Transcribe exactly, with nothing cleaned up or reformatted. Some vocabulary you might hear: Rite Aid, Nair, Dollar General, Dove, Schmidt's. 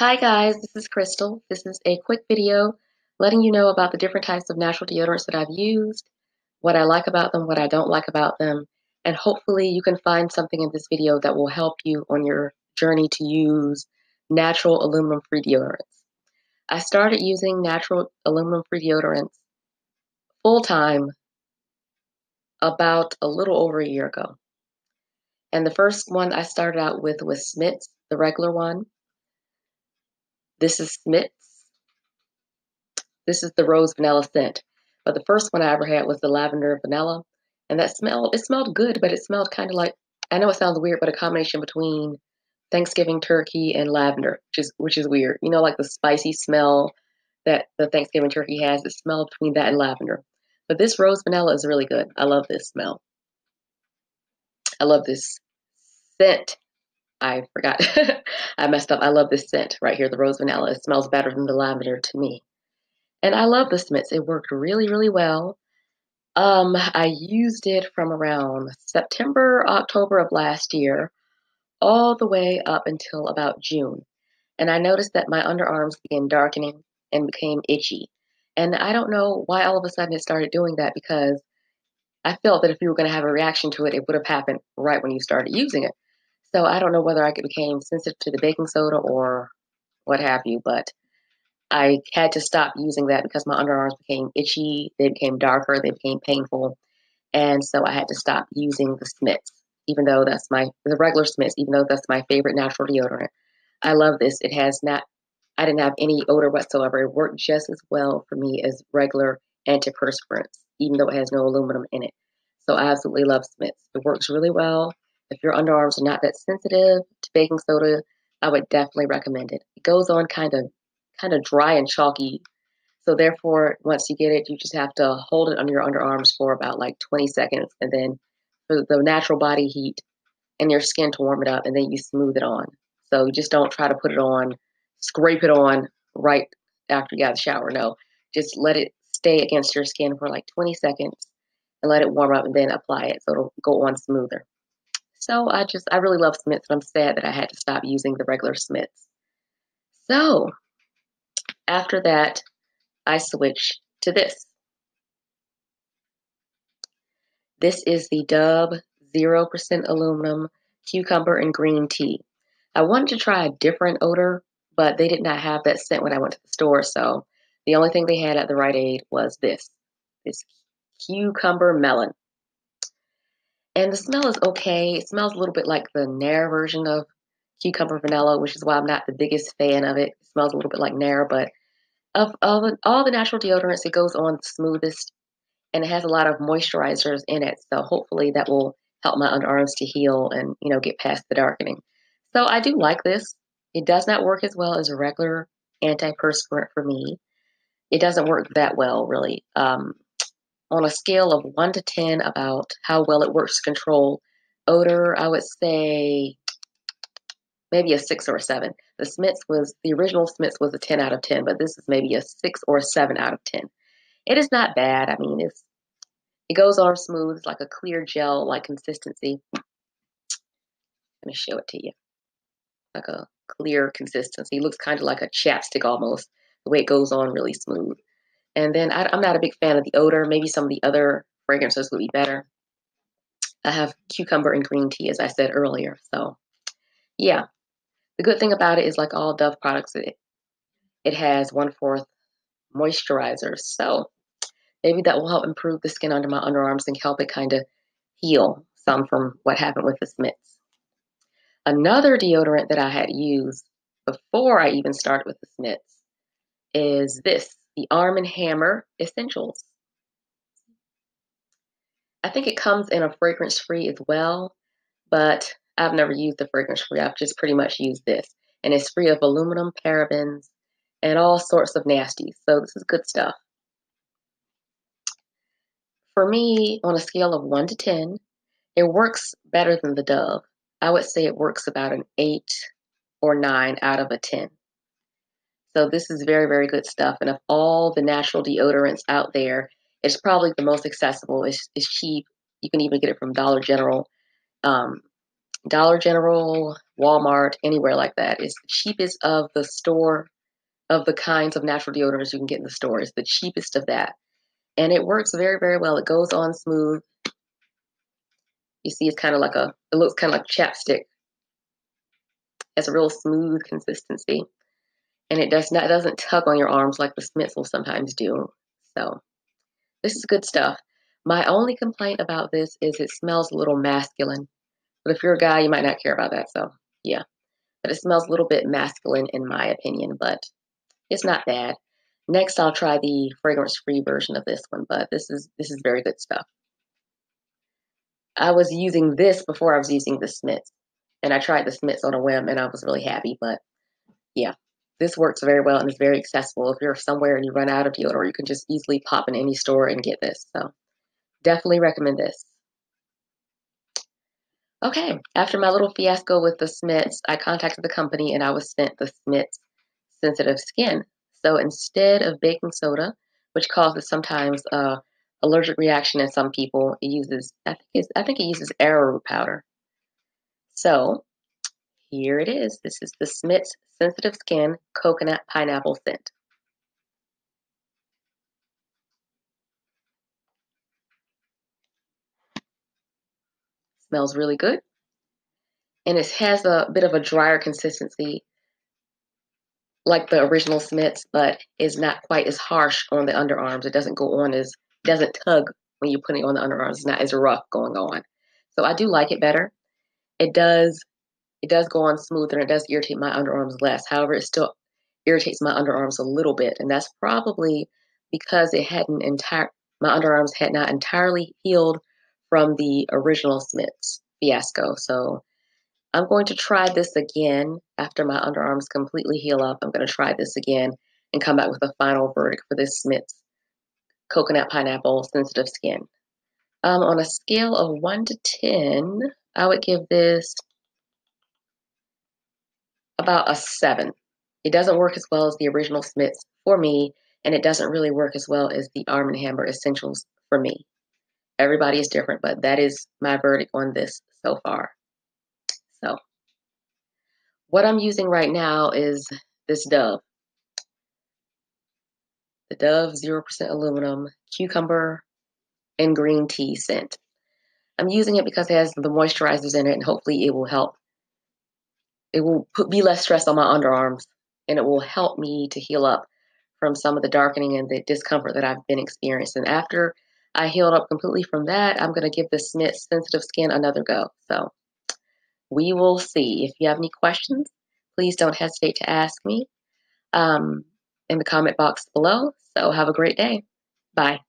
Hi guys, this is Crystal. This is a quick video letting you know about the different types of natural deodorants that I've used, what I like about them, what I don't like about them, and hopefully you can find something in this video that will help you on your journey to use natural aluminum-free deodorants. I started using natural aluminum-free deodorants full-time about a little over a year ago. And the first one I started out with was Schmidt's, the regular one. This is Schmidt's. This is the rose vanilla scent. But the first one I ever had was the lavender vanilla. And that smell, it smelled good, but it smelled kind of like, I know it sounds weird, but a combination between Thanksgiving turkey and lavender, which is, which is weird. You know, like the spicy smell that the Thanksgiving turkey has, it smelled between that and lavender. But this rose vanilla is really good. I love this smell. I love this scent. I forgot. I messed up. I love this scent right here, the rose vanilla. It smells better than the lavender to me. And I love the Schmidt's. It worked really, really well. Um, I used it from around September, October of last year, all the way up until about June. And I noticed that my underarms began darkening and became itchy. And I don't know why all of a sudden it started doing that, because I felt that if you were going to have a reaction to it, it would have happened right when you started using it. So I don't know whether I became sensitive to the baking soda or what have you, but I had to stop using that because my underarms became itchy, they became darker, they became painful, and so I had to stop using the Schmidt's, even though that's my, the regular Schmidt's, even though that's my favorite natural deodorant. I love this. It has not, I didn't have any odor whatsoever. It worked just as well for me as regular antiperspirants, even though it has no aluminum in it. So I absolutely love Schmidt's. It works really well. If your underarms are not that sensitive to baking soda, I would definitely recommend it. It goes on kind of kind of dry and chalky. So therefore, once you get it, you just have to hold it under your underarms for about like twenty seconds, and then for the natural body heat and your skin to warm it up, and then you smooth it on. So you just don't try to put it on, scrape it on right after you got out of the shower. No, just let it stay against your skin for like twenty seconds and let it warm up and then apply it so it'll go on smoother. So I just, I really love Schmidt's, and I'm sad that I had to stop using the regular Schmidt's. So after that, I switched to this. This is the Dove zero percent aluminum cucumber and green tea. I wanted to try a different odor, but they did not have that scent when I went to the store. So the only thing they had at the Rite Aid was this, this cucumber melon. And the smell is okay. It smells a little bit like the Nair version of cucumber vanilla, which is why I'm not the biggest fan of it. It smells a little bit like Nair, but of all the, all the natural deodorants, it goes on the smoothest, and it has a lot of moisturizers in it. So hopefully that will help my underarms to heal and, you know, get past the darkening. So I do like this. It does not work as well as a regular antiperspirant for me. It doesn't work that well, really. Um, On a scale of one to ten about how well it works to control odor, I would say maybe a six or a seven. The Schmidt's was, the original Schmidt's was a ten out of ten, but this is maybe a six or a seven out of ten. It is not bad. I mean, it's, it goes on smooth. It's like a clear gel-like consistency. Let me show it to you. Like a clear consistency. It looks kind of like a chapstick almost, the way it goes on really smooth. And then I, I'm not a big fan of the odor. Maybe some of the other fragrances would be better. I have cucumber and green tea, as I said earlier. So, yeah. The good thing about it is, like all Dove products, it, it has one-fourth moisturizer. So, maybe that will help improve the skin under my underarms and help it kind of heal some from what happened with the Schmidt's. Another deodorant that I had used before I even started with the Schmidt's is this. The Arm and Hammer Essentials. I think it comes in a fragrance-free as well, but I've never used the fragrance-free. I've just pretty much used this, and it's free of aluminum, parabens, and all sorts of nasties. So this is good stuff. For me, on a scale of one to ten, it works better than the Dove. I would say it works about an eight or nine out of a ten. So this is very, very good stuff. And of all the natural deodorants out there, it's probably the most accessible. It's, it's cheap. You can even get it from Dollar General. Um, Dollar General, Walmart, anywhere like that. It's the cheapest of the store, of the kinds of natural deodorants you can get in the store. It's the cheapest of that. And it works very, very well. It goes on smooth. You see, it's kind of like a, it looks kind of like chapstick. It's a real smooth consistency. And it does not, it doesn't tug on your arms like the Schmidt's will sometimes do. So this is good stuff. My only complaint about this is it smells a little masculine. But if you're a guy, you might not care about that. So yeah, but it smells a little bit masculine in my opinion, but it's not bad. Next, I'll try the fragrance-free version of this one, but this is, this is very good stuff. I was using this before I was using the Schmidt's, and I tried the Schmidt's on a whim and I was really happy, but yeah, this works very well and it's very accessible. If you're somewhere and you run out of deodorant, you can just easily pop in any store and get this. So definitely recommend this. Okay, after my little fiasco with the Schmidt's, I contacted the company and I was sent the Schmidt's Sensitive Skin. So instead of baking soda, which causes sometimes uh, allergic reaction in some people, it uses, I think, it's, I think it uses arrowroot powder. So here it is. This is the Schmidt's Sensitive Skin Coconut Pineapple Scent. Smells really good, and it has a bit of a drier consistency like the original Schmidt's, but is not quite as harsh on the underarms. It doesn't go on as, doesn't tug when you put it on the underarms. It's not as rough going on. So I do like it better. It does, it does go on smoother and it does irritate my underarms less. However, it still irritates my underarms a little bit, and that's probably because it hadn't entire, my underarms had not entirely healed from the original Schmidt's fiasco. So I'm going to try this again after my underarms completely heal up. I'm going to try this again and come back with a final verdict for this Schmidt's Coconut Pineapple Sensitive Skin. Um, on a scale of one to ten, I would give this about a seven. It doesn't work as well as the original Schmidt's for me, and it doesn't really work as well as the Arm and Hammer Essentials for me. Everybody is different, but that is my verdict on this so far. So what I'm using right now is this Dove. The Dove zero percent aluminum cucumber and green tea scent. I'm using it because it has the moisturizers in it, and hopefully it will help. It will put, be less stress on my underarms, and it will help me to heal up from some of the darkening and the discomfort that I've been experiencing. After I healed up completely from that, I'm going to give the Schmidt's Sensitive Skin another go. So we will see. If you have any questions, please don't hesitate to ask me um, in the comment box below. So have a great day. Bye.